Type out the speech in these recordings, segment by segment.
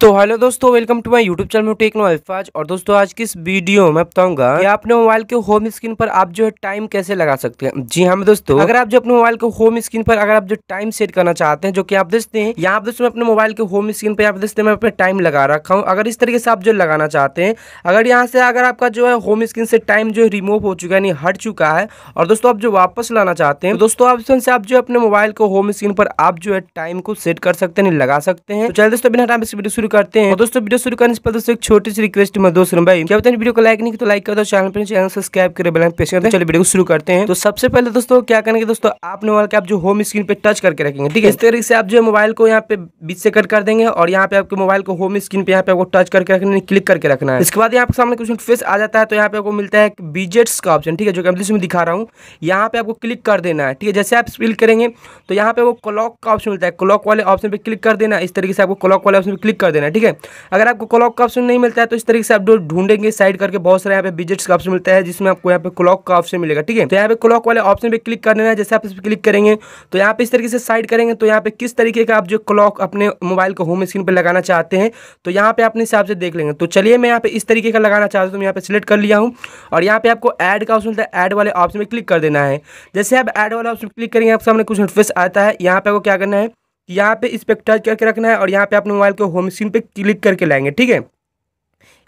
तो हेलो दोस्तों, welcome to my YouTube channel Techno अल्फाज। और दोस्तों आज की इस वीडियो में बताऊंगा कि आप अपने मोबाइल के होम स्क्रीन पर आप जो है टाइम कैसे लगा सकते हैं। जी हाँ दोस्तों, अगर आप जो अपने मोबाइल के होम स्क्रीन पर अगर आप जो टाइम सेट करना चाहते हैं, जो कि आप देखते हैं यहाँ दोस्तों अपने मोबाइल के होम स्क्रीन पर आप देखते हैं मैं अपना टाइम लगा रखा हूँ। अगर इस तरीके से आप जो लगाना चाहते हैं, अगर यहाँ से अगर आपका जो है होम स्क्रीन से टाइम जो है रिमूव हो चुका है, यानी हट चुका है, और दोस्तों आप जो वापस लाना चाहते हैं दोस्तों ऑप्शन से आप जो अपने मोबाइल को होम स्क्रीन पर आप जो है टाइम को सेट कर सकते हैं, लगा सकते हैं। चलिए दोस्तों बिना टाइम से करते हैं। और दोस्तों वीडियो शुरू करने से पहले दोस्तों एक छोटी सी रिक्वेस्ट में दोस्तों भाई क्या बताएं, वीडियो को लाइक नहीं तो लाइक कर दो, चैनल पर चैनल सब्सक्राइब करें, बेल आइकन प्रेस कर दें। चलिए वीडियो को शुरू करते हैं। तो सबसे पहले दोस्तों क्या करेंगे दोस्तों, आपने मोबाइल के आप जो होम स्क्रीन पे टच करके रखेंगे, ठीक है। इस तरीके से आप जो मोबाइल को यहाँ पे बीच से कट कर देंगे और यहाँ पे आपके मोबाइल को होम स्क्रीन पे यहाँ पे आपको टच करके रखना, क्लिक करके रखना है। इसके बाद यहाँ पे सामने कुछ इंटरफेस आ जाता है, तो यहाँ पे आपको मिलता है विजेट्स का ऑप्शन, ठीक है, जो कि मैं दिखा रहा हूँ। यहाँ पे आपको क्लिक कर देना है, ठीक है। जैसे आप क्लिक करेंगे तो यहाँ पे वो क्लॉक का ऑप्शन मिलता है, क्लॉक वाले ऑप्शन पे क्लिक कर देना। इस तरीके से आपको क्लॉक वाले ऑप्शन पे क्लिक कर देना है, ठीक है। अगर आपको क्लॉक का ऑप्शन नहीं मिलता है तो इस तरीके से आप ढूंढेंगे साइड करके, बहुत सारे यहाँ पे विजेट्स का ऑप्शन मिलता है जिसमें आपको यहाँ पे क्लॉक का ऑप्शन मिलेगा, ठीक है। तो यहाँ पे क्लॉक वाले ऑप्शन पे क्लिक कर देना है। जैसे आप इस पर क्लिक करेंगे तो यहाँ पे इस तरीके से साइड करेंगे, तो यहाँ पे किस तरीके का आप जो क्लॉक अपने मोबाइल को होम स्क्रीन पर लगाना चाहते हैं तो यहाँ पे अपने हिसाब से देख लेंगे। तो चलिए मैं यहाँ पे इस तरीके का लगाना चाहता हूँ, यहाँ पे सिलेक्ट कर लिया हूँ। और यहाँ पे आपको ऐड का ऑप्शन मिलता है, ऐड वाले ऑप्शन में क्लिक कर देना है। जैसे आप ऐड वाले ऑप्शन क्लिक करेंगे आप सामने कुछ इंटरफेस आता है, यहाँ पे आपको क्या करना है, यहाँ पे इस पर टच करके रखना है और यहाँ पे अपने मोबाइल को होम स्क्रीन पे क्लिक करके लाएंगे, ठीक है।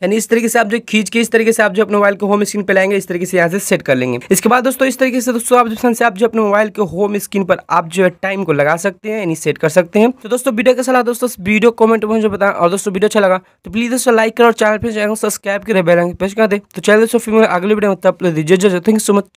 यानी इस तरीके से आप जो खींच के इस तरीके से आप जो अपने मोबाइल को होम स्क्रीन पे लाएंगे, इस तरीके से यहाँ से सेट कर लेंगे। इसके बाद दोस्तों इस तरीके से दोस्तों आप ऑप्शन से आप जो अपने मोबाइल के होम स्क्रीन पर आप जो है टाइम को लगा सकते हैं, यानी सेट कर सकते हैं। तो दोस्तों वीडियो कैसा लगा दोस्तों वीडियो कमेंट में जो बताएं, और दोस्तों वीडियो अच्छा लगा तो प्लीज दोस्तों लाइक करें और चैनल पर सब्सक्राइब करें, बेल आइकन प्रेस कर दें। तो चलिए दोस्तों फिर अगले वीडियो में, तब तक के लिए थैंक यू सो मच।